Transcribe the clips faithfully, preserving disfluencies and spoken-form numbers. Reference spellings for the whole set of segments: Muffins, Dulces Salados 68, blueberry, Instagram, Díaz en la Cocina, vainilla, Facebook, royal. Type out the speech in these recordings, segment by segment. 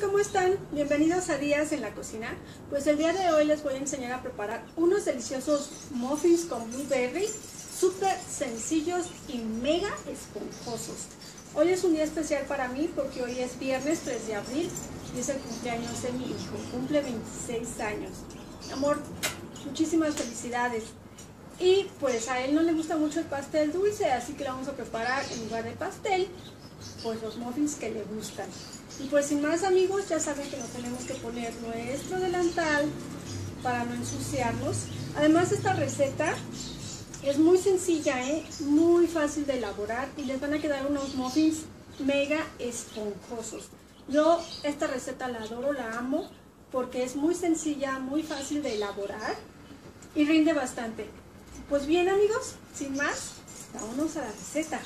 ¿cómo están? Bienvenidos a Díaz en la Cocina. Pues el día de hoy les voy a enseñar a preparar unos deliciosos muffins con blueberry, súper sencillos y mega esponjosos. Hoy es un día especial para mí porque hoy es viernes tres de abril y es el cumpleaños de mi hijo. Cumple veintiséis años. Amor, muchísimas felicidades. Y pues a él no le gusta mucho el pastel dulce, así que lo vamos a preparar en lugar de pastel, pues los muffins que le gustan. Y pues sin más, amigos, ya saben que nos tenemos que poner nuestro delantal para no ensuciarnos. Además, esta receta es muy sencilla, ¿eh? Muy fácil de elaborar y les van a quedar unos muffins mega esponjosos. Yo esta receta la adoro, la amo, porque es muy sencilla, muy fácil de elaborar y rinde bastante. Pues bien, amigos, sin más, vámonos a la receta.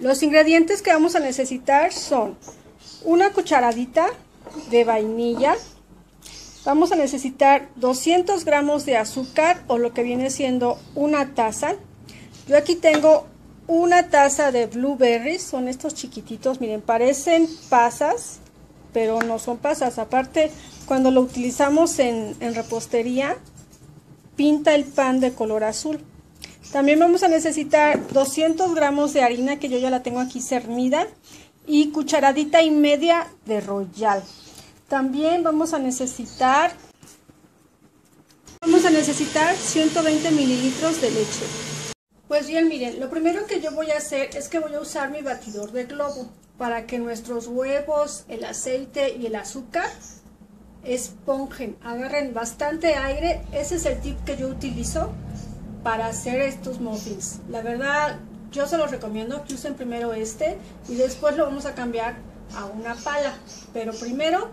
Los ingredientes que vamos a necesitar son una cucharadita de vainilla, vamos a necesitar doscientos gramos de azúcar o lo que viene siendo una taza. Yo aquí tengo una taza de blueberries, son estos chiquititos, miren, parecen pasas, pero no son pasas. Aparte, cuando lo utilizamos en, en repostería, pinta el pan de color azul. También vamos a necesitar doscientos gramos de harina, que yo ya la tengo aquí cernida, y cucharadita y media de royal. También vamos a necesitar, vamos a necesitar ciento veinte mililitros de leche. Pues bien, miren, lo primero que yo voy a hacer es que voy a usar mi batidor de globo para que nuestros huevos, el aceite y el azúcar esponjen, agarren bastante aire. Ese es el tip que yo utilizo para hacer estos muffins. La verdad, yo se los recomiendo que usen primero este y después lo vamos a cambiar a una pala, pero primero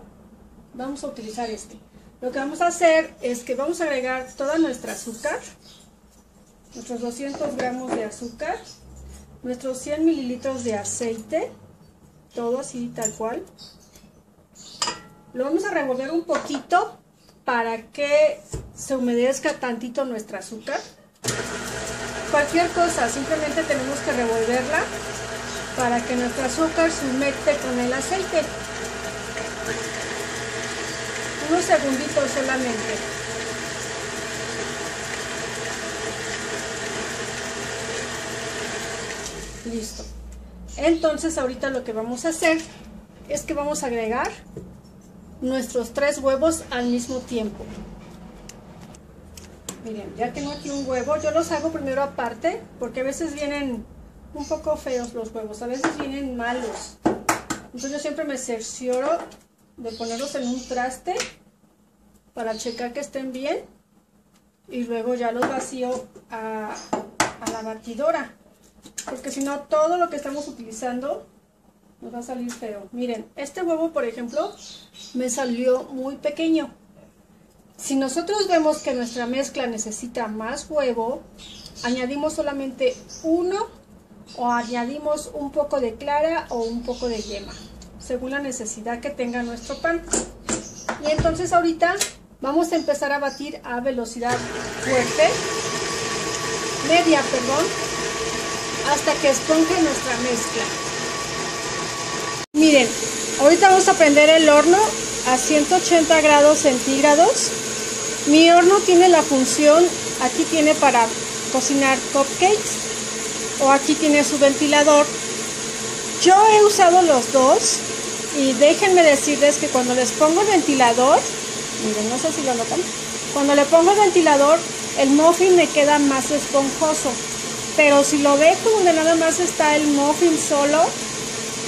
vamos a utilizar este. Lo que vamos a hacer es que vamos a agregar toda nuestra azúcar, nuestros doscientos gramos de azúcar, nuestros cien mililitros de aceite, todo así tal cual. Lo vamos a revolver un poquito para que se humedezca tantito nuestra azúcar. Cualquier cosa, simplemente tenemos que revolverla para que nuestro azúcar se humecte con el aceite. Unos segunditos solamente. Listo. Entonces ahorita lo que vamos a hacer es que vamos a agregar nuestros tres huevos al mismo tiempo. Miren, ya tengo aquí un huevo. Yo los hago primero aparte porque a veces vienen un poco feos los huevos, a veces vienen malos. Entonces yo siempre me cercioro de ponerlos en un traste para checar que estén bien y luego ya los vacío a, a la batidora, porque si no todo lo que estamos utilizando nos va a salir feo. Miren, este huevo, por ejemplo, me salió muy pequeño. Si nosotros vemos que nuestra mezcla necesita más huevo, añadimos solamente uno o añadimos un poco de clara o un poco de yema, según la necesidad que tenga nuestro pan. Y entonces ahorita vamos a empezar a batir a velocidad fuerte, media, perdón, hasta que esponje nuestra mezcla. Miren, ahorita vamos a prender el horno a ciento ochenta grados centígrados. Mi horno tiene la función, aquí tiene para cocinar cupcakes o aquí tiene su ventilador. Yo he usado los dos y déjenme decirles que cuando les pongo el ventilador, miren, no sé si lo notan, cuando le pongo el ventilador el muffin me queda más esponjoso, pero si lo dejo donde nada más está el muffin solo,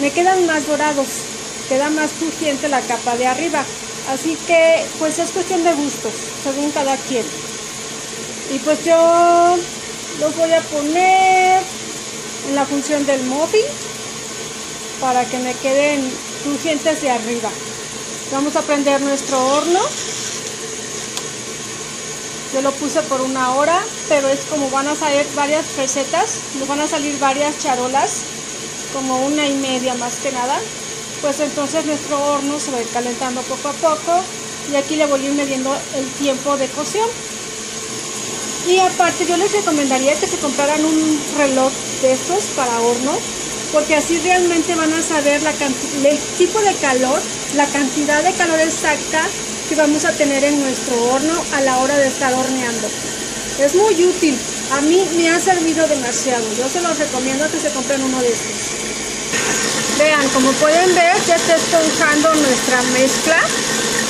me quedan más dorados, queda más crujiente la capa de arriba. Así que pues es cuestión de gustos, según cada quien. Y pues yo los voy a poner en la función del muffin para que me queden crujientes de arriba. Vamos a prender nuestro horno. Yo lo puse por una hora, pero es como van a salir varias recetas, nos van a salir varias charolas, como una y media más que nada. pues entonces nuestro horno se va a ir calentando poco a poco, y aquí le voy a ir midiendo el tiempo de cocción. Y aparte yo les recomendaría que se compraran un reloj de estos para horno, porque así realmente van a saber la el tipo de calor, la cantidad de calor exacta que vamos a tener en nuestro horno a la hora de estar horneando. Es muy útil, a mí me ha servido demasiado, yo se los recomiendo que se compren uno de estos. Vean, como pueden ver ya está esponjando nuestra mezcla,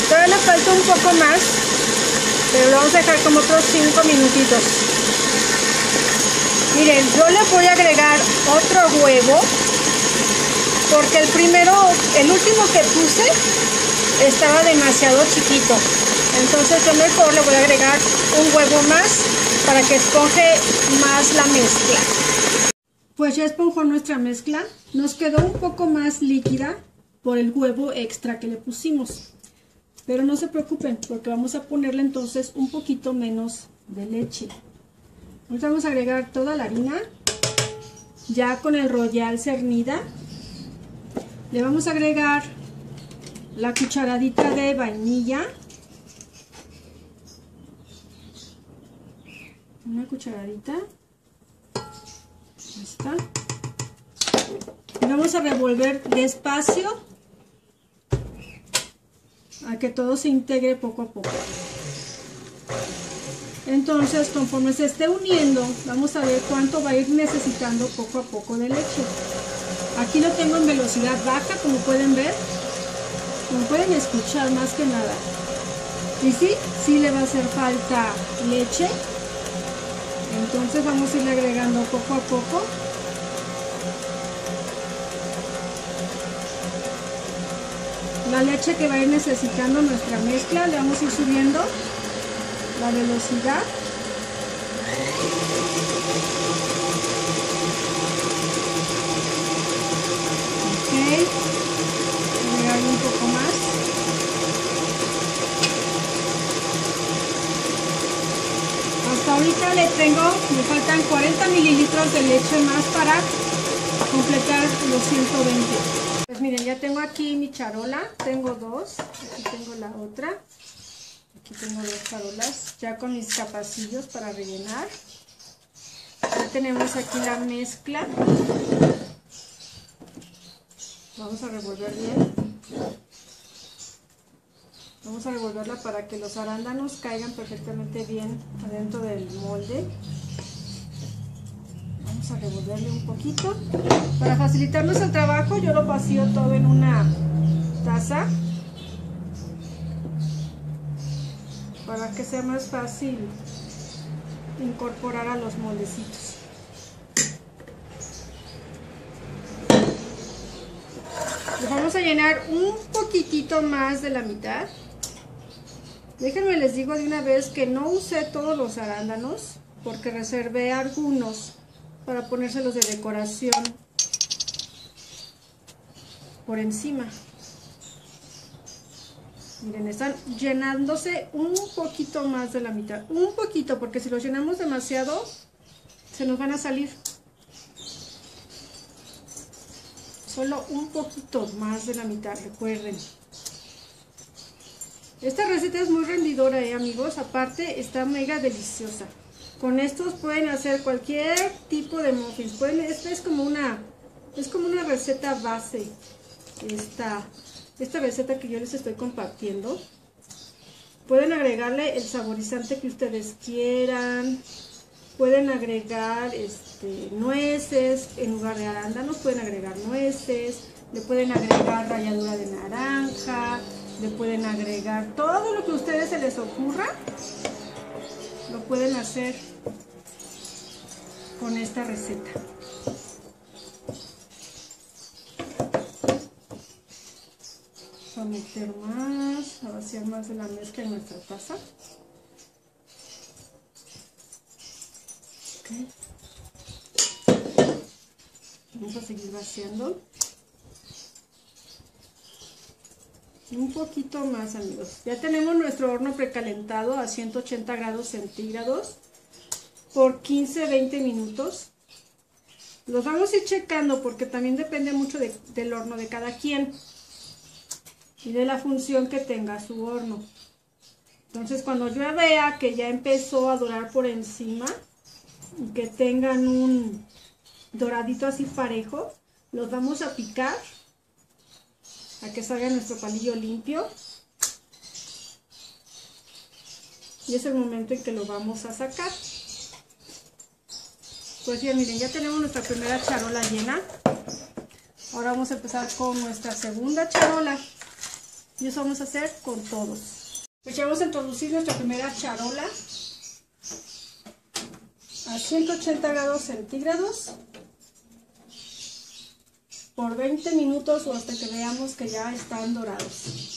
todavía le falta un poco más, pero lo vamos a dejar como otros cinco minutitos. Miren, yo le voy a agregar otro huevo, porque el primero, el último que puse estaba demasiado chiquito. Entonces yo mejor le voy a agregar un huevo más para que esponje más la mezcla. Pues ya esponjó nuestra mezcla. Nos quedó un poco más líquida por el huevo extra que le pusimos. Pero no se preocupen, porque vamos a ponerle entonces un poquito menos de leche. Ahorita vamos a agregar toda la harina, ya con el royal cernida. Le vamos a agregar la cucharadita de vainilla. Una cucharadita. Ahí está. Y vamos a revolver despacio, a que todo se integre poco a poco. Entonces, conforme se esté uniendo, vamos a ver cuánto va a ir necesitando poco a poco de leche. Aquí lo tengo en velocidad baja, como pueden ver, como pueden escuchar más que nada. Y sí, sí le va a hacer falta leche, entonces vamos a ir agregando poco a poco. La leche que va a ir necesitando nuestra mezcla, le vamos a ir subiendo la velocidad. Ok, voy a darle un poco más. Hasta ahorita le tengo, me faltan cuarenta mililitros de leche más para completar los ciento veinte. Pues miren, ya tengo aquí mi charola, tengo dos, aquí tengo la otra, aquí tengo dos charolas, ya con mis capacillos para rellenar. Ya tenemos aquí la mezcla, vamos a revolver bien, vamos a revolverla para que los arándanos caigan perfectamente bien adentro del molde. Vamos a revolverle un poquito. Para facilitarnos el trabajo, yo lo vacío todo en una taza para que sea más fácil incorporar a los moldecitos. Les vamos a llenar un poquitito más de la mitad. Déjenme les digo de una vez que no usé todos los arándanos, porque reservé algunos para ponérselos de decoración por encima. Miren, están llenándose un poquito más de la mitad, un poquito, porque si los llenamos demasiado se nos van a salir. Solo un poquito más de la mitad, recuerden. Esta receta es muy rendidora, eh, amigos, aparte está mega deliciosa. Con estos pueden hacer cualquier tipo de muffins. Pueden, esta es como una, es como una receta base. Esta, esta receta que yo les estoy compartiendo. Pueden agregarle el saborizante que ustedes quieran. Pueden agregar este, nueces. En lugar de arándanos pueden agregar nueces. Le pueden agregar ralladura de naranja. Le pueden agregar todo lo que a ustedes se les ocurra. Lo pueden hacer con esta receta. Vamos a meter más, a vaciar más de la mezcla en nuestra taza. Okay. Vamos a seguir vaciando. Un poquito más, amigos. Ya tenemos nuestro horno precalentado a ciento ochenta grados centígrados por quince a veinte minutos. Los vamos a ir checando porque también depende mucho de, del horno de cada quien. y de la función que tenga su horno. Entonces, cuando yo vea que ya empezó a dorar por encima y que tengan un doradito así parejo, los vamos a picar a que salga nuestro palillo limpio. Y es el momento en que lo vamos a sacar. Pues bien, miren, ya tenemos nuestra primera charola llena. Ahora vamos a empezar con nuestra segunda charola. Y eso vamos a hacer con todos. Pues ya vamos a introducir nuestra primera charola a ciento ochenta grados centígrados por veinte minutos o hasta que veamos que ya están dorados.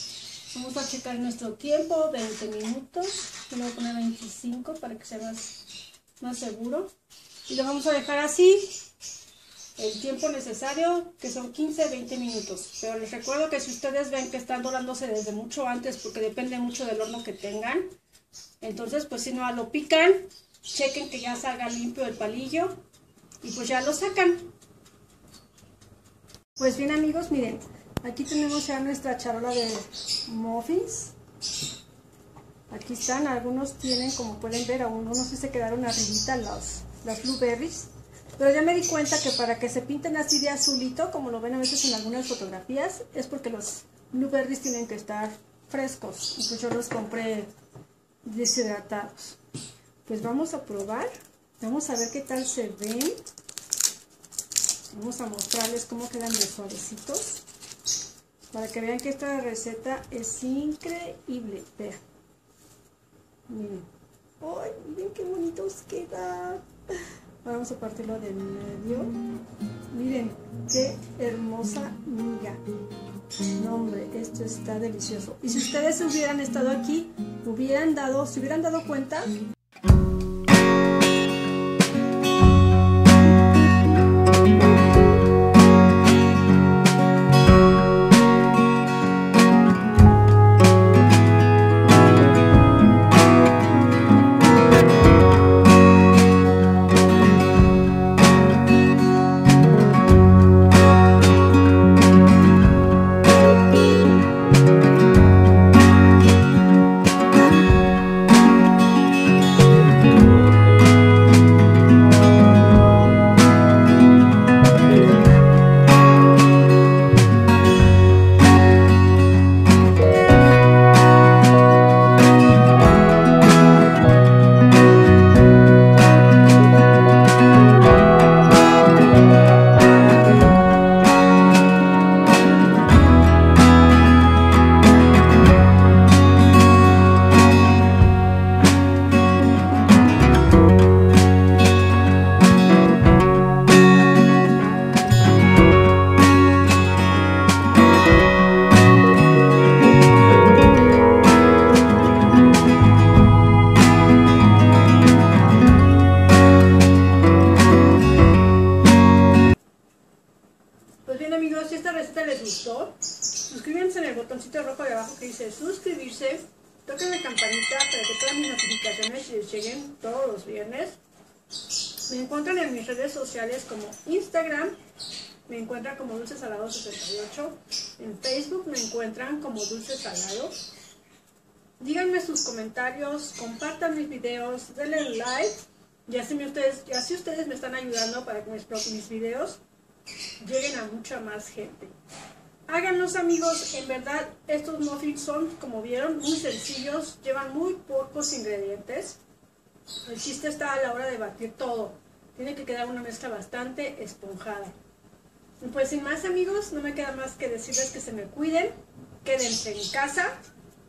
Vamos a checar nuestro tiempo, veinte minutos. Yo le voy a poner veinticinco para que sea más, más seguro. Y lo vamos a dejar así el tiempo necesario, que son quince a veinte minutos. Pero les recuerdo que si ustedes ven que están dorándose desde mucho antes, porque depende mucho del horno que tengan, entonces pues si no lo pican, chequen que ya salga limpio el palillo y pues ya lo sacan. Pues bien, amigos, miren, aquí tenemos ya nuestra charola de muffins. Aquí están, algunos tienen, como pueden ver, aún no sé si se quedaron arribita las, las blueberries. Pero ya me di cuenta que para que se pinten así de azulito, como lo ven a veces en algunas fotografías, es porque los blueberries tienen que estar frescos. Y pues yo los compré deshidratados. Pues vamos a probar, vamos a ver qué tal se ven. Vamos a mostrarles cómo quedan de suavecitos, para que vean que esta receta es increíble. Vean, miren, ¡ay, miren qué bonitos quedan! Vamos a partirlo del medio. Miren qué hermosa miga. No, hombre, esto está delicioso. Y si ustedes hubieran estado aquí, hubieran dado, se hubieran dado cuenta. Suscríbanse en el botoncito rojo de abajo que dice suscribirse, toquen la campanita para que todas mis notificaciones les lleguen todos los viernes. Me encuentran en mis redes sociales como Instagram, me encuentran como Dulces Salados sesenta y ocho, en Facebook me encuentran como Dulces Salados. Díganme sus comentarios, compartan mis videos, denle like, y así ustedes, y así ustedes me están ayudando para que mis, mis videos lleguen a mucha más gente. Háganlos, amigos, en verdad estos muffins son, como vieron, muy sencillos, llevan muy pocos ingredientes. El chiste está a la hora de batir todo, tiene que quedar una mezcla bastante esponjada. Y pues sin más, amigos, no me queda más que decirles que se me cuiden, quédense en casa,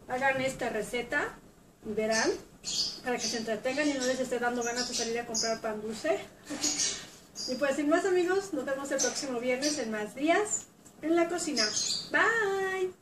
hagan esta receta y verán, para que se entretengan y no les esté dando ganas de salir a comprar pan dulce. Y pues sin más, amigos, nos vemos el próximo viernes en más Díaz en la Cocina. Bye.